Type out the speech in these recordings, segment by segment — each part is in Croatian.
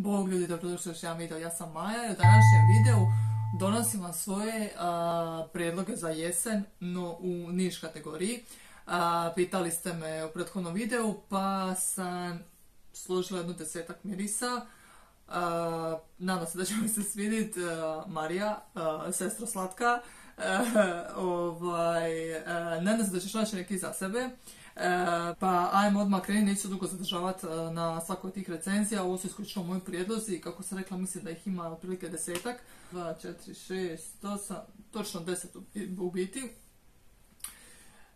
Bog ljudi, dobrodošli u još jedan video, ja sam Maja i u današnjem videu donosim vam svoje prijedloge za jesen, no u niš kategoriji. Pitali ste me u prethodnom videu pa sam složila jednu desetak mirisa. Nadam se da će mi se svidjeti. Marija, sestra slatka, nadam se da ćeš naći neki za sebe. Pa ajmo odmah kreni, neću dugo zadržavati na svakoj tih recenzija, ovo su isključivo moji prijedlozi i kako sam rekla mislim da ih ima otprilike desetak. 2, 4, 6, 8, točno 10 u biti.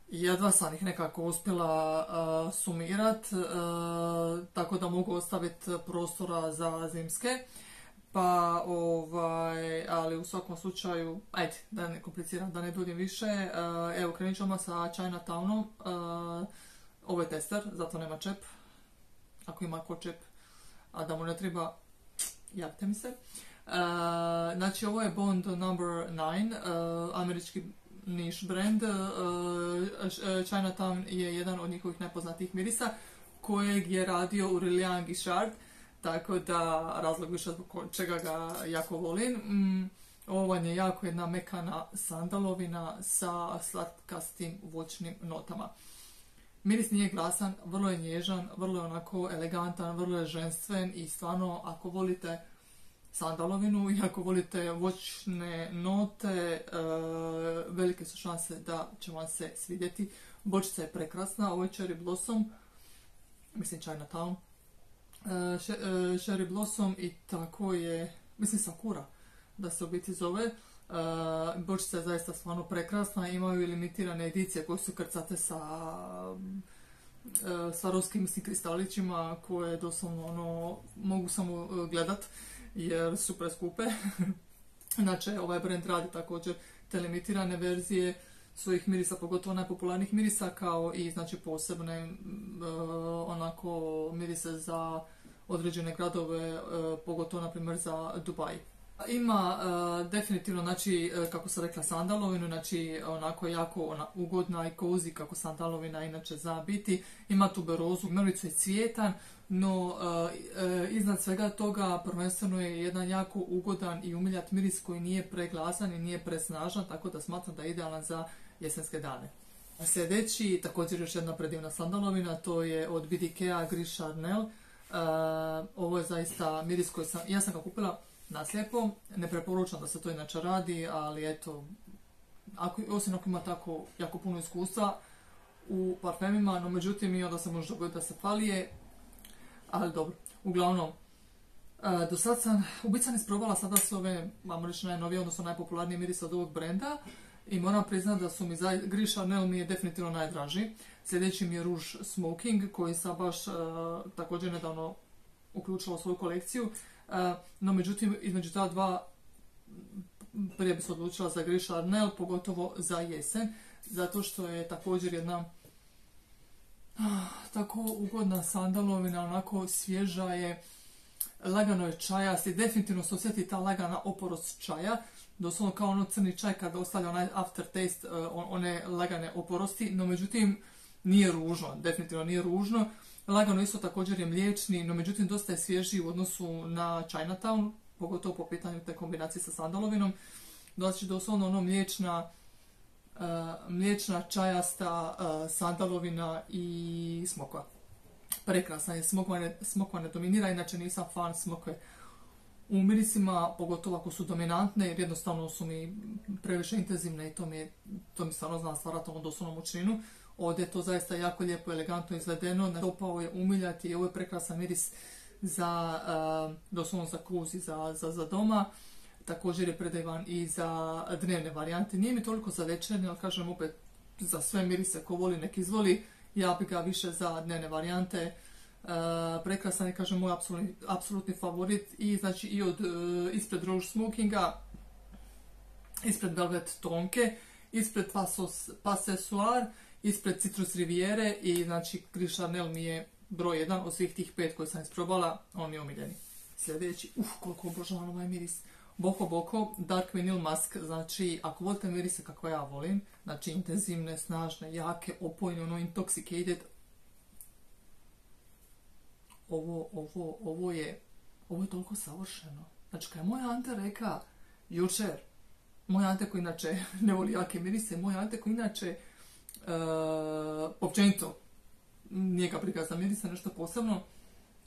Jedva sam ih nekako uspjela sumirat, tako da mogu ostaviti prostora za zimske. Pa, ali u svakom slučaju, ajde, da ne kompliciram, da ne budem više, evo, krenit ću sa Chinatownom, ovo je tester, zato nema čep, ako ima ko čep, a da mu ne treba, javite mi se. Znači, ovo je Bond No. 9, američki niš brand, Chinatown je jedan od njihovih najpoznatijih mirisa, kojeg je radio Aurélien Guichard. Tako da razlog više zbog čega ga jako volim. Ovo je jako jedna mekana sandalovina sa slatkastim voćnim notama. Miris nije glasan, vrlo je nježan, vrlo je onako elegantan, vrlo je ženstven i stvarno ako volite sandalovinu i ako volite voćne note, velike su šanse da će vam se svidjeti. Bočica je prekrasna, ovo je Cherry Blossom, mislim Chinatown. Cherry Blossom i tako je, mislim Sakura da se u biti zove. Bočica je zaista stvarno prekrasna, imaju i limitirane edicije koje su krcate sa ruskim mislim kristalićima koje doslovno ono, mogu samo gledat jer su preskupe. Znači ovaj brand radi također te limitirane verzije svojih mirisa, pogotovo najpopularnijih mirisa, kao i znači posebne onako mirise za određene gradove, pogotovo na primjer za Dubaj. Ima definitivno, znači kako sam rekla, sandalovinu, znači onako jako ugodna i cozy kako sandalovina inače zna biti. Ima tuberozu, mrvicu je cvjetan, no iznad svega toga prvenstveno je jedan jako ugodan i umiljat miris koji nije preglasan i nije presnažan, tako da smatram da je idealan za jesenske dane. Sljedeći, također još jedna predivna sandalovina, to je od BDK Gris Charnel. Ovo je zaista miris koji sam, ja sam ga kupila naslijepo, ne preporučam da se to inače radi, ali eto, osim ako ima tako jako puno iskustva u parfemima, no međutim i onda se može dogoditi da se falije, ali dobro, uglavnom, do sad sam, u biti sam isprobala sada sve ove, vam reći najnovije, odnosno najpopularnije mirise od ovog brenda i moram priznati da su mi, Gris Charnel mi je definitivno najdraži. Sljedeći mi je Rouge Smoking koji sam baš također nedavno uključila u svoju kolekciju. No međutim, između ta dva prije bi se odlučila za Gris Charnel, pogotovo za jesen, zato što je također jedna tako ugodna sandalovina, onako svježa je, lagano je čajast i definitivno se osjeti ta lagana oporost čaja, doslovno kao ono crni čaj kada ostavlja onaj aftertaste, one lagane oporosti, no međutim nije ružno, definitivno nije ružno. Lagano isto također je mliječni, no međutim dosta je svježiji u odnosu na Chinatown, pogotovo po pitanju te kombinacije sa sandalovinom. Znači doslovno ono mliječna čajasta sandalovina i smokva. Prekrasna je, smokva ne dominira, inače nisam fan smokve u mirisima, pogotovo ako su dominantne jer jednostavno su mi previše intenzivne i to mi stvarno zna stvarati ono doslovno mučninu. Ovdje je to zaista jako lijepo, elegantno izvedeno, dopao je umiljati i ovo je prekrasan miris za doslovno za kruz i za doma. Također je predivan i za dnevne varijante. Nije mi toliko za večernje, ali kažem opet za sve mirise ko voli nek izvoli. Ja bi ga više za dnevne varijante. Prekrasan je, kažem, moj apsolutni favorit i znači i od ispred Rouge Smokinga, ispred Velvet Tonke, ispred Passesoir, ispred Citrus Riviere i znači Gris Charnel mi je broj 1 od svih tih 5 koje sam isprobala, on mi je omiljeni. Sljedeći, koliko obožavam ovaj miris, Bohoboco Dark Vinyl Musk, znači ako volite mirise kako ja volim, znači intenzivne, snažne, jake, opojne, ono intoxicated, ovo je Ovo je toliko savršeno. Znači, kada je moj Ante reka jučer, moj Ante koji inače ne voli jake mirise, moj Ante koji inače općenito nije ga prikazna mirisa, nešto posebno.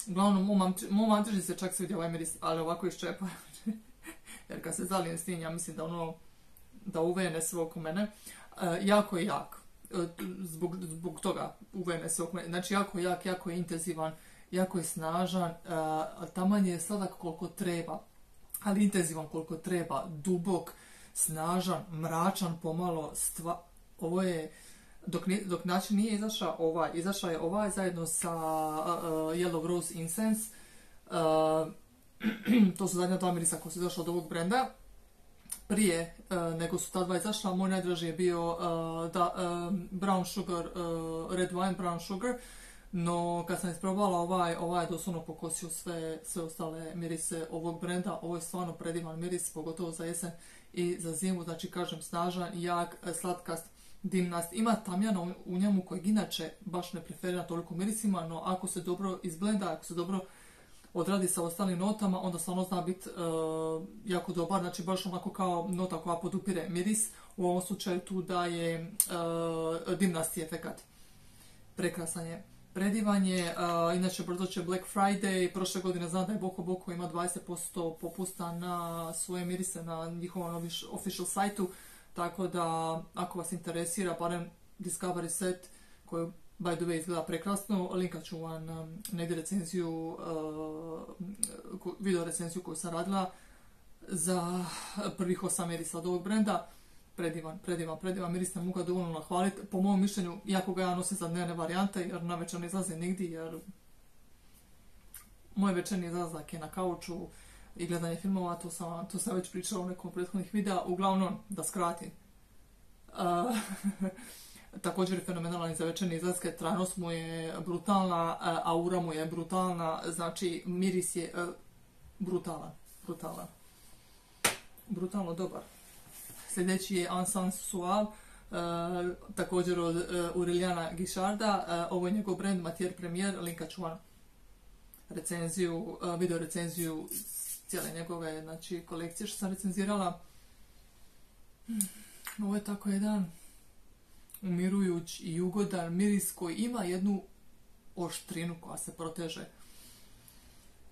Uglavnom, mom Anteži se čak svidio ovaj miris, ali ovako iščepa. Jer kad se zalijem s njim, ja mislim da ono, da uvene sve oko mene. Jako je jak. Zbog toga uvene sve oko mene. Znači, jako je jak, jako je intenzivan, jako je snažan. Taman je sladak koliko treba, ali intenzivan koliko treba. Dubok, snažan, mračan, pomalo. Ovo je... Dok način nije izašao ovaj, izašao je ovaj zajedno sa Yellow Rose Incense. To su zadnja dva mirisa koja su izašla od ovog brenda. Prije nego su ta dva izašla, moj najdraži je bio Brown Sugar, Red Wine Brown Sugar. No kad sam isprobala ovaj je doslovno pokosio sve ostale mirise ovog brenda. Ovo je stvarno predivan miris, pogotovo za jesen i za zimu. Znači, kažem, snažan, jak, slatkast, dimnast. Ima tamjana u njemu kojeg inače baš ne preferira toliko mirisima, no ako se dobro izblenda, ako se dobro odradi sa ostalim notama, onda stvarno zna biti jako dobar. Znači, baš onako kao nota koja podupire miris. U ovom slučaju tu daje dimnasti efekat. Prekrasan je. Predivan je. Inače, brzo će Black Friday. Prošle godine znam da je Bohoboco ima 20% popusta na svoje mirise na njihovom official sajtu. Tako da, ako vas interesira, barem Discovery set, koji by the way izgleda prekrasno, linkat ću vam negdje recenziju, video recenziju koju sam radila za prvih 8 mirisa od ovog brenda. Predivan miris, ne mogu ga dovoljno nahvaliti. Po mojom mišljenju, jako ga ja nosim za dnevne varijante, jer na večer ne izlazi nigdje, jer moj večerni izlazak je na kauču i gledanje filmova, to sam već pričala u nekom prethodnih videa. Uglavnom, da skratim, također je fenomenalan za večerne izlaske, trajnost mu je brutalna, aura mu je brutalna, znači miris je brutalno dobar. Sljedeći je Encnes Suave, također od Auréliena Guicharda. Ovo je njegov brand Matière Première, linkat ću vam recenziju, video recenziju cijele njegove, znači, kolekcije što sam recenzirala. Ovo je tako jedan umirujuć i ugodan miris koji ima jednu oštrinu koja se proteže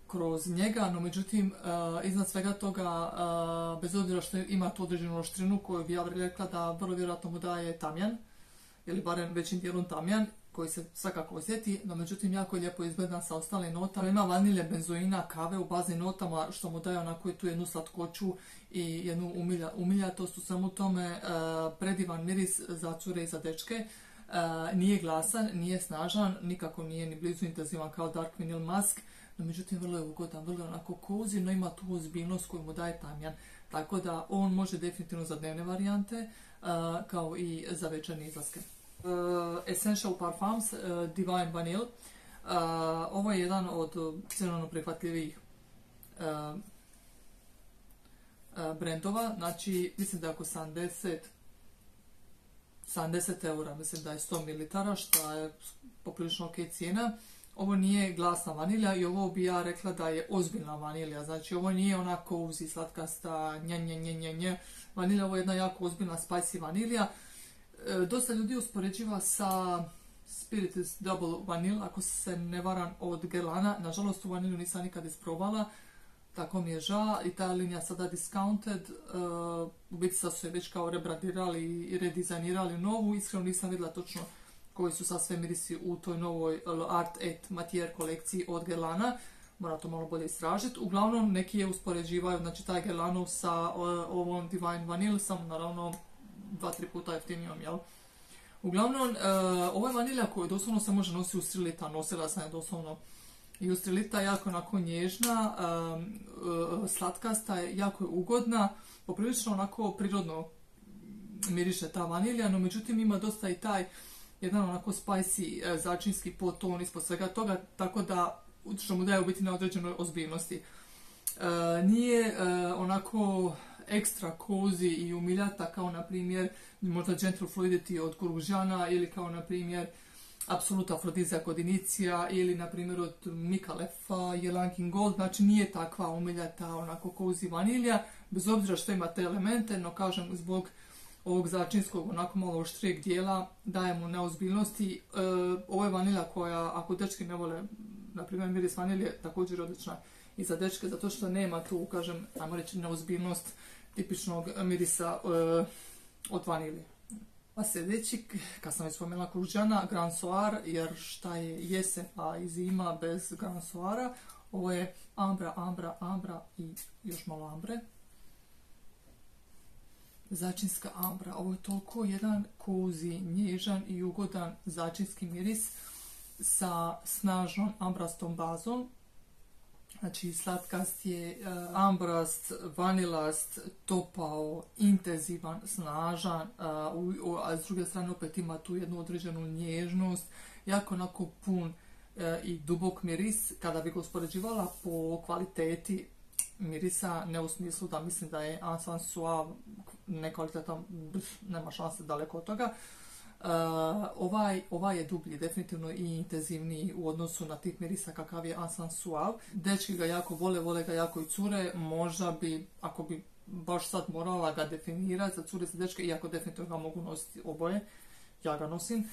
kroz njega, no međutim, iznad svega toga, bez obzira što ima tu određenu oštrinu koju bi ja rekla da vrlo vjerojatno mu daje tamjan, ili barem većim dijelom tamjan, koji se svakako osjeti, no međutim jako je lijepo izgledan sa ostalim notama. Ima vanilje, benzoina, kave u baznim notama, što mu daje onako tu jednu slatkoću i jednu umiljatost u svemu tome. Predivan miris za cure i za dečke. Nije glasan, nije snažan, nikako nije ni blizu intenzivan kao Dark Vinyl Musk, no međutim vrlo je ugodan, vrlo je onako cozy, no ima tu ozbiljnost koju mu daje tamjan. Tako da on može definitivno za dnevne varijante, kao i za večernje izlaske. Essential Parfums, Divine Vanille. Ovo je jedan od cjenovno prihvatljivijih brendova. Znači, mislim da je oko 70 eura, mislim da je 100 ml, što je poprilično ok cijena. Ovo nije glasna vanilja i ovo bi ja rekla da je ozbiljna vanilja. Znači, ovo nije ona cozy, slatkasta, nje vanilja. Ovo je jedna jako ozbiljna spicy vanilja. Dosta ljudi uspoređiva sa Spiritueuse Double Vanille, ako se ne varam, od Guerlaina. Nažalost, tu vanilju nisam nikad isprobala, tako mi je žao. I ta linija sada discounted, u biti sad su je već kao rebrandirali i redizajnirali novu. Iskreno nisam vidjela točno koji su sad sve mirisi u toj novoj Art et Matière kolekciji od Guerlaina. Moram to malo bolje istražiti. Uglavnom, neki je uspoređivaju, znači, taj Guerlainov sa ovom Divine Vanille, samo naravno 2-3 puta jeftinijom, jel? Uglavnom, ovo je vanilja koju doslovno se može nositi u strilita. Nosila sam je doslovno i u strilita. Jako onako nježna, slatkasta, jako je ugodna. Poprilično onako prirodno miriše ta vanilja, no međutim ima dosta i taj jedan onako spicy začinski poton ispod svega toga, tako da, što mu daje u biti na određenoj ozbiljnosti. Nije onako ekstra cozy i umiljata kao, na primjer, možda Gentle Fluidity od Kurkdjiana, ili kao, na primjer, apsolutno afrodizak od Inicija ili na primjer od Mikalefa, Jelankin Gold, znači nije takva umiljata onako kozi vanilja, bez obzira što ima te elemente, no kažem zbog ovog začinskog onako malo oštrijeg dijela daje mu neozbiljnosti. Ovo je vanilja koja, ako dečki ne vole, na primjer miris vanilje, također odlična i za dečke, zato što nema tu, kažem, ajmo reći neozbiljnost tipičnog mirisa od vanilje. Pa sljedeći, kad sam već spomenula Kurkdjiana, Grand Soir, jer šta je jesen pa i zima bez Grand Soira. Ovo je Ambra, Ambra, Ambra i još malo Ambre. Začinska Ambra, ovo je toliko jedan kozi, nježan i ugodan začinski miris sa snažnom ambrastom bazom. Znači slatkast je, ambrast, vanilast, topao, intenzivan, snažan, a s druge strane opet ima tu jednu određenu nježnost, jako onako pun i dubok miris. Kada bi ga uspoređivala po kvaliteti mirisa, ne u smislu da mislim da je Encnes Suave nekvalitetan, nema šanse, daleko od toga. Ovaj je dublji, definitivno i intenzivniji u odnosu na tip mirisa kakav je Encnes Suave. Dečki ga jako vole, vole ga jako i cure, možda bi, ako bi baš sad morala ga definirati za cure, za dečke, iako definitivno ga mogu nositi oboje, ja ga nosim,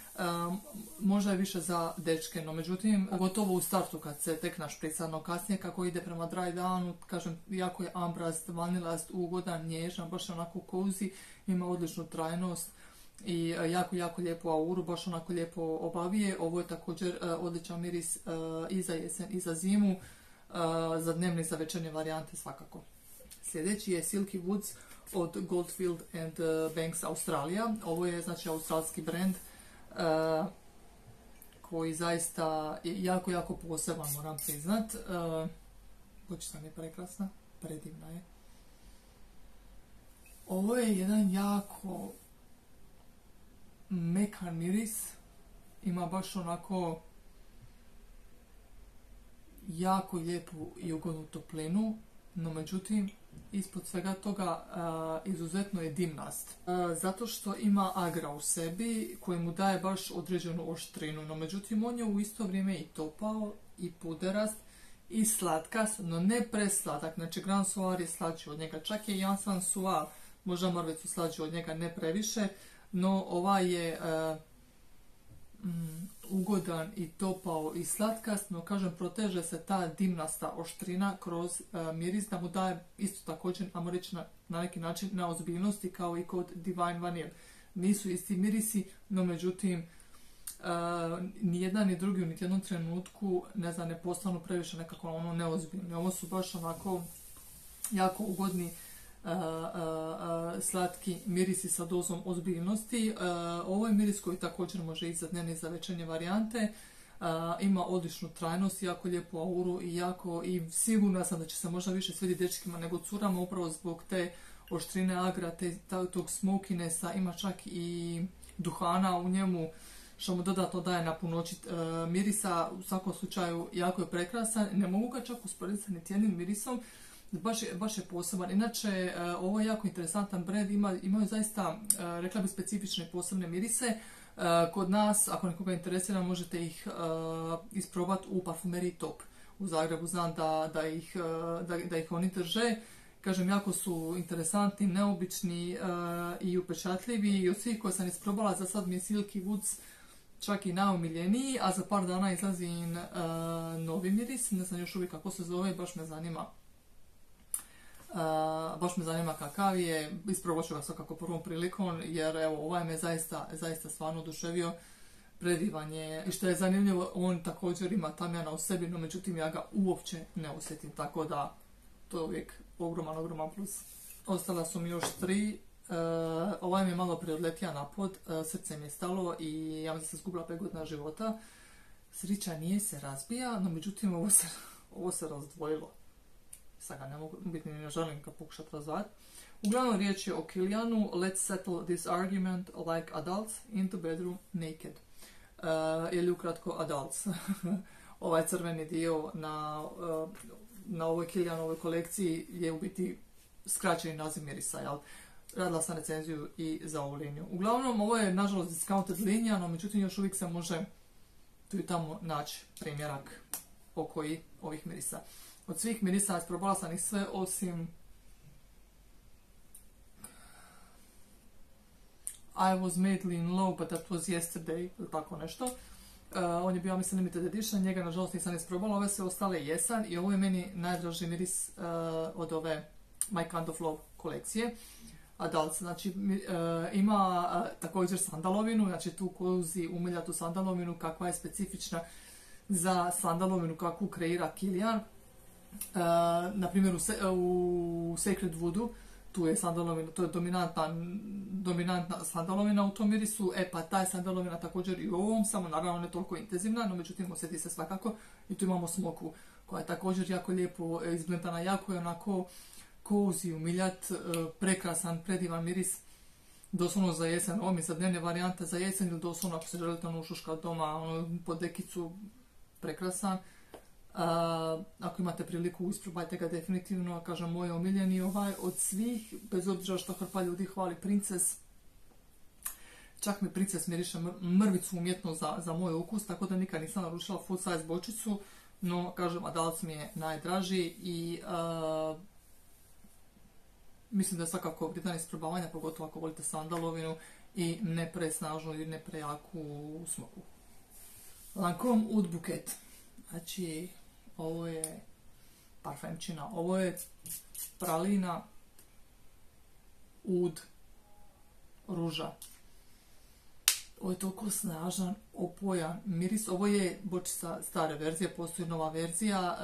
možda je više za dečke, no međutim, gotovo u startu kad se tek našpricano, kasnije kako ide prema dry downu, kažem, jako je ambrast, vanilast, ugodan, nježan, baš onako cozy, ima odličnu trajnost i jako, jako lijepu auru, baš onako lijepo obavije. Ovo je također odličan miris i za jesen i za zimu, za dnevne i za večernje varijante svakako. Sljedeći je Silky Woods od Goldfield and Banks Australija. Ovo je znači australski brand koji zaista je jako, jako poseban, moram priznat. Bočica mi je prekrasna, predivna je. Ovo je jedan jako mekan miris, ima baš onako jako lijepu i ugodnu toplinu, no međutim ispod svega toga izuzetno je dimnast, zato što ima agra u sebi koji mu daje baš određenu oštrinu, no međutim on je u isto vrijeme i topao i puderast i slatkast, no ne presladak, znači Grand Soir je slađi od njega, čak je i Encnes Suave možda mrvicu slađi od njega, ne previše. No, ovaj je ugodan i topao i slatkast, no kažem, proteže se ta dimnasta oštrina kroz miris, da mu daje isto također, ajmo reći na neki način, na ozbiljnosti kao i kod Divine Vanille. Nisu isti mirisi, no međutim, ni jedan ni drugi u niti jednom trenutku, ne znam, ne postanu previše nekako ono neozbiljni. Ovo su baš onako jako ugodni, slatki mirisi sa dozom ozbiljnosti. Ovo je miris koji također može i za dnevne i za večernje varijante. Ima odličnu trajnost, jako lijepu auru i jako, i sigurna sam da će se možda više svidjeti dečkima nego curama, upravo zbog te oštrine agra, tog smokinessa, ima čak i duhana u njemu, što mu dodatno daje na punoći mirisa. U svakom slučaju jako je prekrasan, ne mogu ga čak usporediti sa niti jednim mirisom. Baš je poseban. Inače, ovo je jako interesantan brand, imaju zaista, rekla bih, specifične posebne mirise. Kod nas, ako nekoga interesira, možete ih isprobati u parfumeriji Top. U Zagrebu znam da ih oni drže. Kažem, jako su interesantni, neobični i upečatljivi. I od svih koje sam isprobala, za sad mi je Silky Woods čak i najomiljeniji, a za par dana izlazi novi miris. Ne znam još uvijek kako se zove, baš me zanima. Baš me zanima kakav je, isprobat ću ga svakako prvom prilikom, jer evo, ovaj me zaista stvarno oduševio, predivan je. I što je zanimljivo, on također ima tamjana u sebi, no međutim ja ga uopće ne osjetim, tako da to je uvijek ogroman plus. Ostala su mi još tri, ovaj mi je malo preodletija napod, srce mi je stalo i ja mi se izgubila 5 godina života. Sreća nije se razbija, no međutim ovo se razdvojilo. Sad ga ne mogu, bitno ne želim ga pokušati razvati. Uglavnom, riječ je o Kilianu, Let's settle this argument like adults, into bedroom naked. Ili ukratko adults. Ovaj crveni dio na ovoj Kilianovoj kolekciji je u biti skraćeni naziv mirisa, jel? Radila sam recenziju i za ovu liniju. Uglavnom, ovo je nažalost discounted linija, no međutim još uvijek se može tu i tamo naći primjerak pokoji ovih mirisa. Od svih mirisa isprobala sam ih sve osim I was madly in love, but that was yesterday, ili tako nešto. On je bio, mislim, limited edition, njega nažalost nisam isprobala, ove sve ostale jesam i ovo je meni najdraži miris od ove My Kind of Love kolekcije. Adults, znači ima također sandalovinu, znači tu kozi umiljatu sandalovinu kakva je specifična za sandalovinu kakvu kreira Kilian. Naprimjer u Sacred Woodu tu je sandalovina, to je dominantna sandalovina u tom mirisu, e pa ta je sandalovina također i u ovom, samo naravno ne toliko intenzivna, no međutim osjeti se svakako i tu imamo smokvu koja je također jako lijepo izblendana, jako je onako cozy, umiljat, prekrasan, predivan miris, doslovno za jesen, ovo mi je sad dnevna varijanta za jesen ili doslovno ako se želite ono ušuška doma, ono pod dekicu, prekrasan. Ako imate priliku isprobajte ga definitivno, kažem moj omiljeni ovaj od svih, bez obzira što hrpa ljudi hvali Princes, čak mi Princes miriše mrvicu umjetno za moj ukus, tako da nikad nisam naručila full size bočicu, no kažem Adults mi je najdraži i mislim da je svakako vrijedan isprobavanja, pogotovo ako volite sandalovinu i ne presnažnu ili ne prejaku smoku. Lancôme Oud Bouquet. Znači, ovo je parfemčina, ovo je pralina, ud, ruža. Ovo je toliko snažan, opojan miris. Ovo je bočica stare verzije, postoji nova verzija.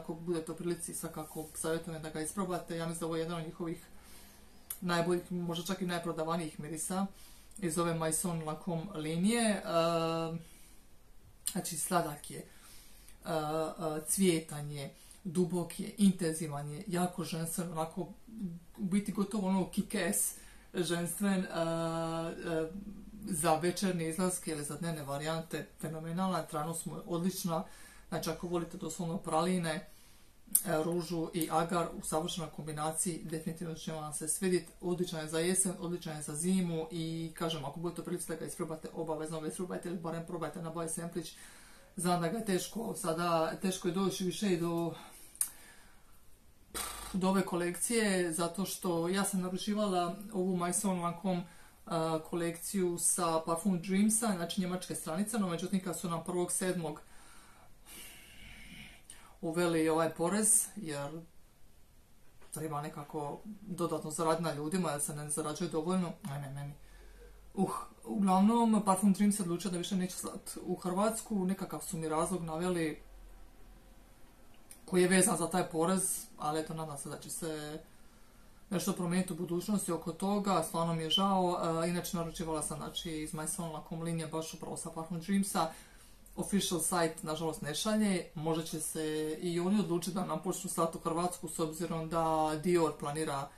Ako budete u prilici, svakako savjetujem da ga isprobate. Ja mislim da ovo je jedan od njihovih najboljih, možda čak i najprodavanijih mirisa iz ove Maison Lancôme linije. Znači, sladak je, cvjetan je, dubok je, intenzivan je, jako ženstven, onako, u biti gotovo ono kick-ass ženstven, za večerne izlaske ili za dnevne varijante fenomenalna, tranost mu je odlična, znači ako volite doslovno praline, ružu i agar u savršenoj kombinaciji, definitivno će vam se svidjeti, odličan je za jesen, odličan je za zimu i kažem, ako budete prilici da ga isprobate, obavezno ga isprobajte ili barem probajte na Boy Samplić. Znam da ga je teško, sada teško je doći više i do ove kolekcije, zato što ja sam naručivala ovu Maison Lancôme kolekciju sa Parfum Dreamsa, znači njemačke stranice, no međutim kad su nam 1.7. uveli ovaj porez, jer treba nekako dodatno zaraditi na ljudima, jer se ne zarađuje dovoljno, ne meni. Uglavnom, Parfum Dreams se odlučio da više neće slati u Hrvatsku, nekakav su mi razlog naveli koji je vezan za taj porez, ali eto, nadam se da će se nešto promijeniti u budućnosti oko toga, stvarno mi je žao, inače naručivala sam znači, iz Maison Lancôme linije baš upravo sa Parfum Dreamsa, official site nažalost ne šalje, možda će se i oni odlučiti da nam počnu slati u Hrvatsku s obzirom da Dior planira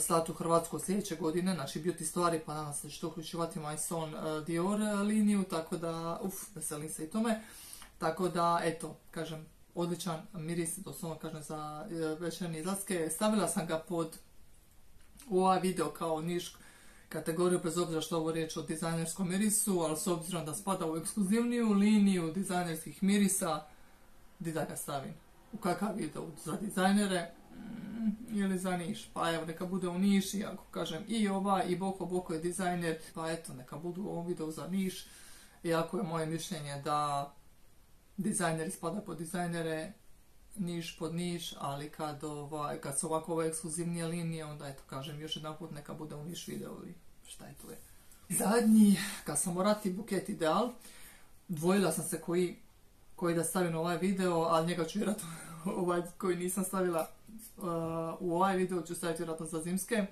slati u Hrvatsko sljedeće godine, znači beauty stvari, pa danas će to uključivati Maison Dior liniju, tako da, veselim se i tome, tako da, eto, kažem, odličan miris, doslovno kažem, za večernje izlaske, stavila sam ga pod ovaj video kao niš kategoriju, bez obzira što ovo riječ o dizajnerskom mirisu, ali s obzirom da spada u ekskluzivniju liniju dizajnerskih mirisa, gdje da ga stavim? U kakav video za dizajnere? Ili za Niš, pa evo neka bude u Niši, ako kažem i ova i Bohoboco je dizajner, pa eto neka budu u ovom videu za Niš, iako je moje mišljenje da dizajneri spada pod dizajnere, Niš pod Niš, ali kad su ovako ove ekskluzivnije linije, onda eto kažem još jedan put neka bude u Niš video ili šta je tu je. Zadnji, kad sam morati Bouquet Ideal, dvojila sam se koji da stavim ovaj video, ali njega ću vjerojatno ovaj koji nisam stavila u ovaj video ću staviti vjerojatno za zimske.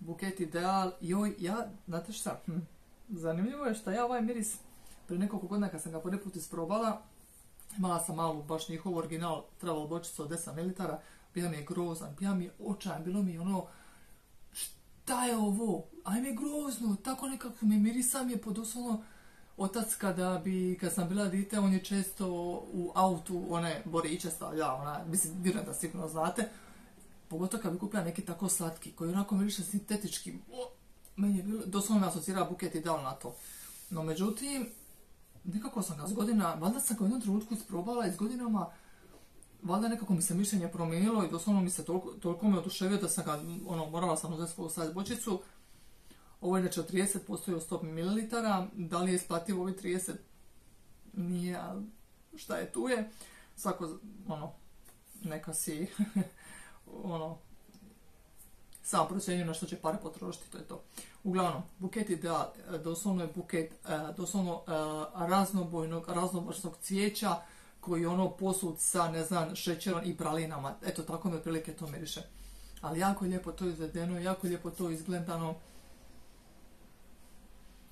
Bouquet Ideal, joj, ja, znate šta, zanimljivo je šta ja ovaj miris, prije nekoliko godina kad sam ga prvi put isprobala, imala sam malu, baš njihov original, travel bočicu od 10 ml, bio mi je grozan, bio mi je očajan, bilo mi je ono, šta je ovo, ajme je grozno, tako nekako mi mirisa mi je podoslovno. Otac kad sam bila dite, on je često u autu one boriće stavljao, mislim, vjerujem da sigurno znate. Pogotovo kad bi kupila neki tako slatki, koji onako miriše sintetički, doslovno me asocira Bouquet Ideal na to. No međutim, nekako sam ga s godina, valjda sam ga u jednom trenutku isprobala i s godinama valjda nekako mi se mišljenje promijenilo i doslovno mi se toliko me oduševio da sam ga, ono, morala sam uzeti svoju size bočicu. Ovo je neče od 30% i od 100 ml. Da li je isplativo ovi 30? Nije, ali šta je tu je. Svako, ono, neka si, ono, samo procjenjuje na što će pare potrošiti, to je to. Uglavnom, Buket Ideal, doslovno je buket, doslovno raznobojnog, raznovrsnog cvijeća koji je ono posud sa, ne znam, šećerom i pralinama. Eto, tako me prilike to miriše. Ali jako lijepo to izvedeno, jako lijepo to izgledano.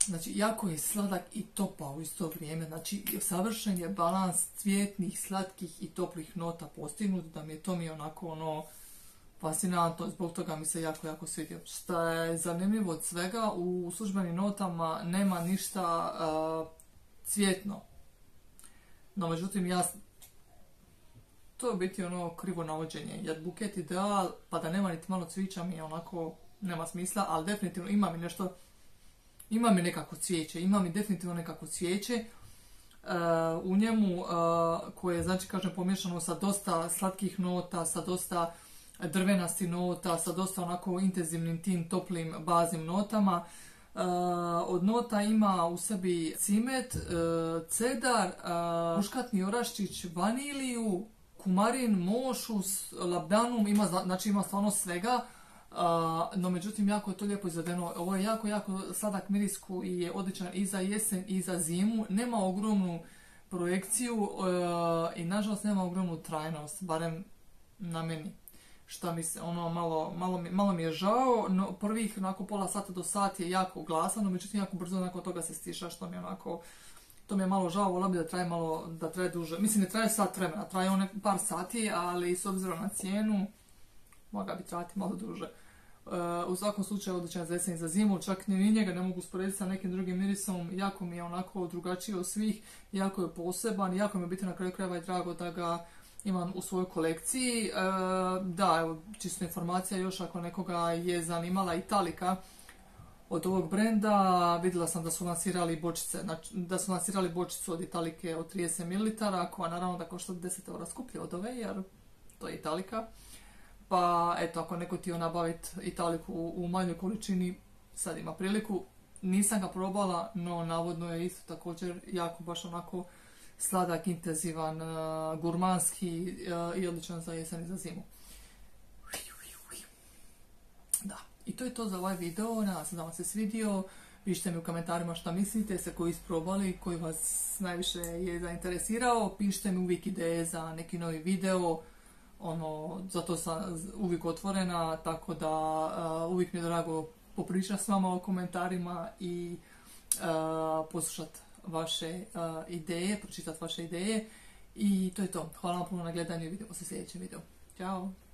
Znači, jako je sladak i topao u isto vrijeme. Znači, savršen je balans cvjetnih, slatkih i toplih nota postignut. Da mi je to mi onako, ono, fascinantno. Zbog toga mi se jako, jako svidio. Što je zanimljivo od svega, u službenim notama nema ništa cvjetno. No, međutim, ja... To je biti ono krivo navođenje. Jer Buket Ideal, pa da nema niti malo cvića, mi je onako... Nema smisla, ali definitivno ima mi nešto... Ima mi nekako cvijeće, ima mi definitivno nekako cvijeće u njemu koje je, znači, kažem, pomiješano sa dosta slatkih nota, sa dosta drvenasti nota, sa dosta onako intenzivnim tim toplim baznim notama. Od nota ima u sebi cimet, cedar, muškatni oraščić, vaniliju, kumarin, mošu, labdanum, ima, znači ima stvarno svega. No međutim, jako je to lijepo izvedeno. Ovo je jako, jako sladak miris koji je odličan i za jesen i za zimu. Nema ogromnu projekciju i nažalost nema ogromnu trajnost, barem na meni. Šta mi se, ono, malo mi je žao. No, prvih onako pola sata do sat je jako glasan, no međutim jako brzo nakon toga se stiša, što mi je onako, to mi je malo žao. Vola bi da traje malo, da traje duže. Mislim, ne traje sat vremena, traje on par sati, ali s obzirom na cijenu moga bi trajati malo duže. U svakom slučaju odličan za jesen i za zimu, čak ni njega ne mogu usporediti sa nekim drugim mirisom, jako mi je onako drugačiji od svih, jako je poseban, jako mi je biti na kraju krajeva i drago da ga imam u svojoj kolekciji. Da, evo, čisto informacija još ako nekoga je zanimala Italika od ovog brenda, vidjela sam da su lansirali bočice, da su lansirali bočicu od Italike od 30 ml, koja naravno da košta 10 eura skuplje od ove, jer to je Italika. Pa eto, ako neko ti je nabaviti Italiku u manjoj količini, sad ima priliku. Nisam ga probala, no navodno je isto također jako baš onako sladak, intenzivan, gurmanski i odličan za jesen i za zimu. Da, i to je to za ovaj video, nadam se da vam se svidio. Pišite mi u komentarima šta mislite, se koji isprobali, koji vas najviše je zainteresirao. Pišite mi uvijek ideje za neki novi video. Ono, zato sam uvijek otvorena, tako da uvijek mi je drago popričati s vama o komentarima i poslušati vaše ideje, pročitati vaše ideje. I to je to. Hvala vam puno na gledanju i vidimo se u sljedećem videu. Ćao!